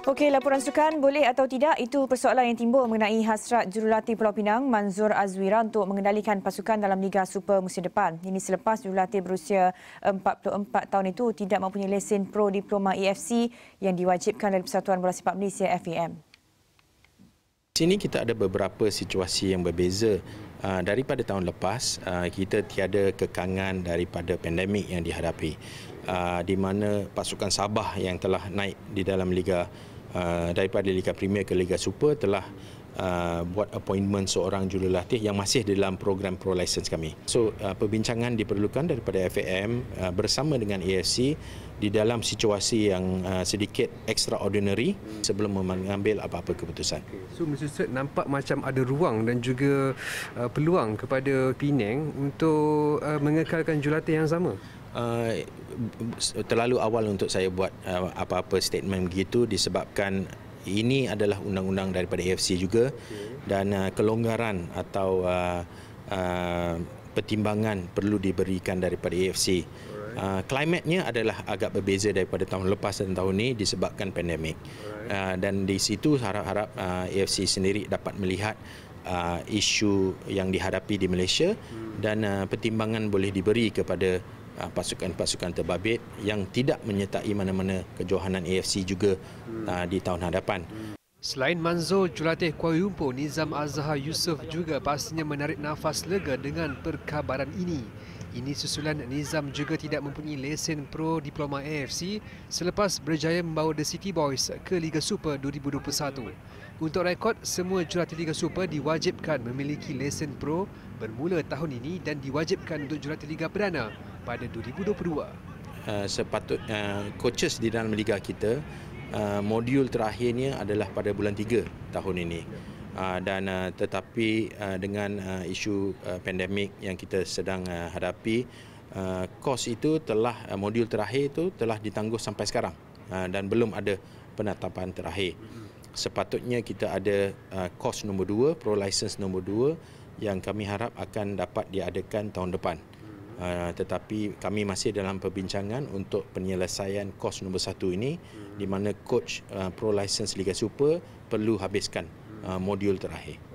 Okey, laporan sukan boleh atau tidak, itu persoalan yang timbul mengenai hasrat jurulatih Pulau Pinang Manzoor Azwira untuk mengendalikan pasukan dalam Liga Super musim depan. Ini selepas jurulatih berusia 44 tahun itu tidak mempunyai lesen Pro Diploma AFC yang diwajibkan oleh Persatuan Bola Sepak Malaysia FAM. Di sini kita ada beberapa situasi yang berbeza. Daripada tahun lepas, kita tiada kekangan daripada pandemik yang dihadapi, di mana pasukan Sabah yang telah naik di dalam Liga daripada Liga Premier ke Liga Super telah buat appointment seorang jurulatih yang masih di dalam program Pro License kami. So, perbincangan diperlukan daripada FAM bersama dengan AFC di dalam situasi yang sedikit extraordinary sebelum mengambil apa-apa keputusan. So, Mr. Sert, nampak macam ada ruang dan juga peluang kepada Penang untuk mengekalkan jurulatih yang sama? Terlalu awal untuk saya buat apa-apa statement begitu disebabkan ini adalah undang-undang daripada AFC juga dan kelonggaran atau pertimbangan perlu diberikan daripada AFC. Klimatnya adalah agak berbeza daripada tahun lepas dan tahun ini disebabkan pandemik. Dan di situ harap-harap AFC sendiri dapat melihat isu yang dihadapi di Malaysia dan pertimbangan boleh diberi kepada pasukan-pasukan terbabit yang tidak menyertai mana-mana kejohanan AFC juga di tahun hadapan. Selain Manzoor, jurulatih Kuala Lumpur Nizam Azhar Yusuf juga pastinya menarik nafas lega dengan perkabaran ini. Ini susulan Nizam juga tidak mempunyai lesen Pro Diploma AFC selepas berjaya membawa The City Boys ke Liga Super 2021. Untuk rekod, semua jurulatih Liga Super diwajibkan memiliki lesen Pro bermula tahun ini dan diwajibkan untuk jurulatih Liga Perdana pada 2022. Sepatutnya coaches di dalam liga kita modul terakhirnya adalah pada bulan 3 tahun ini. Tetapi dengan isu pandemik yang kita sedang hadapi, kos itu telah modul terakhir itu telah ditangguh sampai sekarang dan belum ada penetapan terakhir. Sepatutnya kita ada kos nombor 2, Pro License nombor 2 yang kami harap akan dapat diadakan tahun depan. Tetapi kami masih dalam perbincangan untuk penyelesaian kos nombor 1 ini di mana coach Pro License Liga Super perlu habiskan modul terakhir.